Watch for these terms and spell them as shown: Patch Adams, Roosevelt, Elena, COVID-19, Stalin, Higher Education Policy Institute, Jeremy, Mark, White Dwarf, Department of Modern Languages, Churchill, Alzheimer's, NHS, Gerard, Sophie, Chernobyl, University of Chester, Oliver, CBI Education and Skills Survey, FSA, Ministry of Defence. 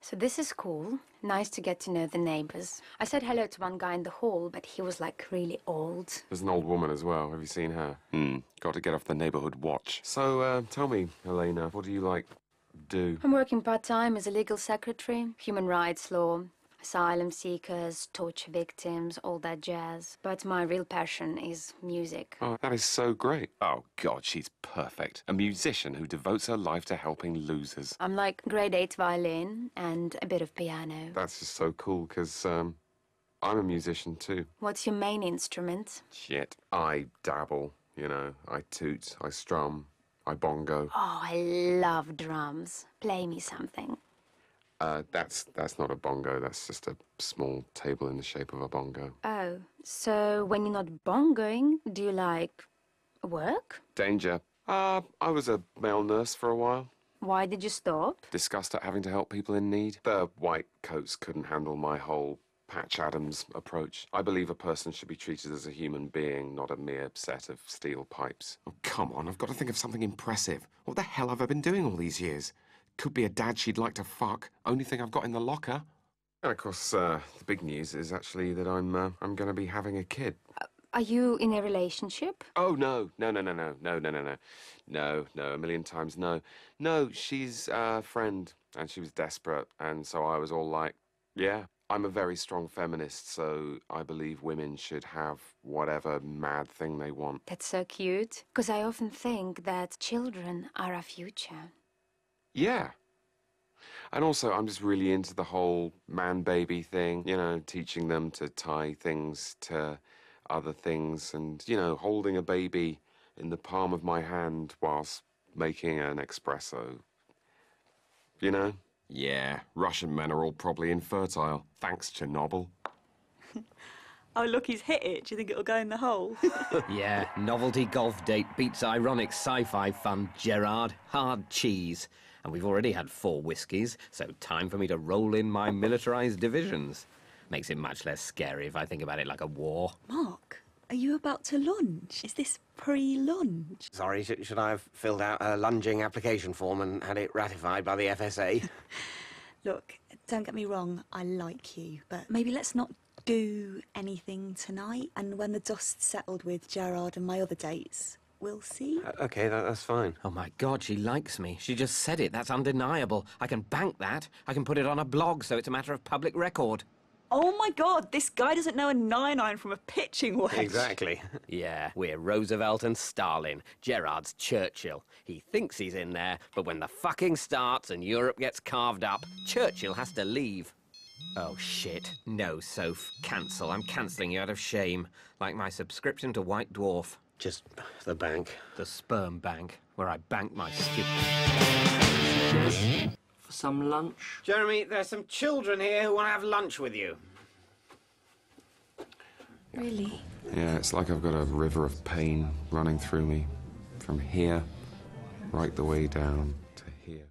So this is cool. Nice to get to know the neighbors. I said hello to one guy in the hall, but he was, like, really old. There's an old woman as well. Have you seen her? Hmm. Got to get off the neighborhood watch. So, tell me, Elena, what do you, like, do? I'm working part-time as a legal secretary, human rights law, asylum seekers, torture victims, all that jazz. But my real passion is music. Oh, that is so great. Oh, God, she's perfect. A musician who devotes her life to helping losers. I'm like grade 8 violin and a bit of piano. That's just so cool, because I'm a musician too. What's your main instrument? Shit, I dabble, you know. I toot, I strum, I bongo. Oh, I love drums. Play me something. That's not a bongo, that's just a small table in the shape of a bongo. Oh, so when you're not bongoing, do you, like, work? Danger. I was a male nurse for a while. Why did you stop? Disgust at having to help people in need. The white coats couldn't handle my whole Patch Adams approach. I believe a person should be treated as a human being, not a mere set of steel pipes. Oh, come on, I've got to think of something impressive. What the hell have I been doing all these years? Could be a dad she'd like to fuck. Only thing I've got in the locker. And, of course, the big news is actually that I'm going to be having a kid. Are you in a relationship? Oh, no. No. A million times no. No, she's a friend, and she was desperate, and so I was all like, yeah. I'm a very strong feminist, so I believe women should have whatever mad thing they want. That's so cute, because I often think that children are our future. Yeah. And also, I'm just really into the whole man-baby thing, you know, teaching them to tie things to other things and, you know, holding a baby in the palm of my hand whilst making an espresso, you know? Yeah, Russian men are all probably infertile, thanks Chernobyl. Oh, look, he's hit it. Do you think it'll go in the hole? Yeah, novelty golf date beats ironic sci-fi fun, Gerard. Hard cheese. And we've already had 4 whiskies, so time for me to roll in my militarised divisions. Makes it much less scary if I think about it like a war. Mark, are you about to lunge? Is this pre-lunge? Sorry, should I have filled out a lunging application form and had it ratified by the FSA? Look, don't get me wrong, I like you, but maybe let's not do anything tonight. And when the dust's settled with Gerard and my other dates, we'll see. OK, that's fine. Oh, my God, she likes me. She just said it. That's undeniable. I can bank that. I can put it on a blog, so it's a matter of public record. Oh, my God, this guy doesn't know a 9-iron from a pitching wedge. Exactly. Yeah, we're Roosevelt and Stalin. Gerard's Churchill. He thinks he's in there, but when the fucking starts and Europe gets carved up, Churchill has to leave. Oh, shit. No, Soph. Cancel. I'm cancelling you out of shame. Like my subscription to White Dwarf. Just the bank. The sperm bank, where I bank my stupid... For some lunch? Jeremy, there's some children here who want to have lunch with you. Really? Yeah, it's like I've got a river of pain running through me. From here, right the way down.